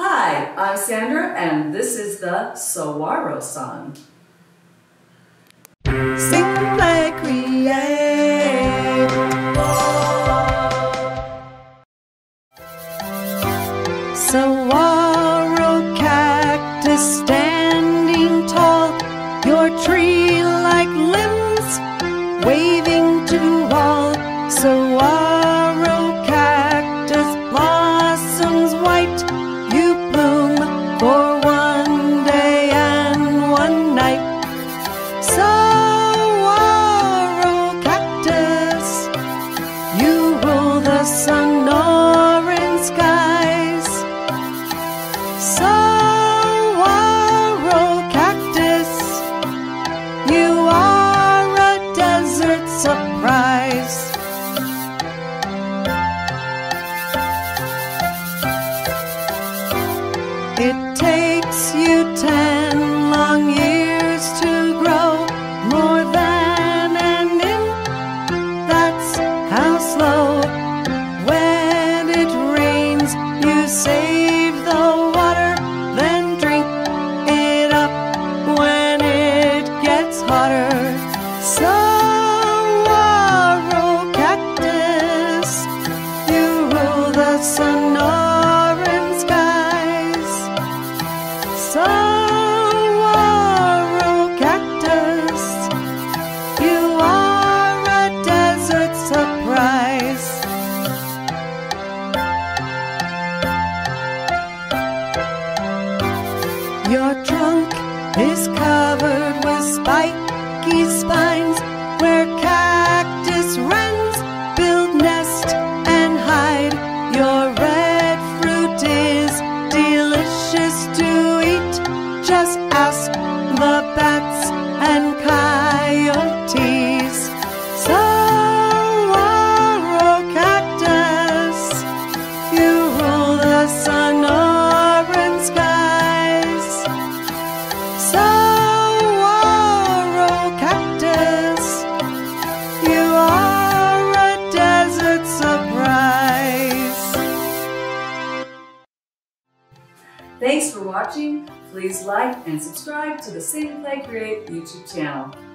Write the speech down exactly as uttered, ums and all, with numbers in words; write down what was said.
Hi, I'm Sandra, and this is the Saguaro song. Sing, play, create. Saguaro cactus standing tall, your tree-like limbs waving to all. Saguaro cactus blossoms white, you bloom for one day and one night. Saguaro cactus, you rule the Sonoran skies. Saguaro cactus, you are a desert surprise. It takes you ten long years to grow, more than an inch, that's how slow. When it rains, you save the water, then drink it up when it gets hotter. Saguaro cactus, you rule the Sonoran. Saguaro cactus, you are a desert surprise. Your trunk is covered with spiky spines, where cactus wrens build nests and hide. Your red fruit is delicious to just ask the bats and coyotes. Saguaro cactus, you rule the Sonoran skies. Saguaro cactus, you are a desert surprise. Thanks for watching. Please like and subscribe to the Sing Play Create YouTube channel.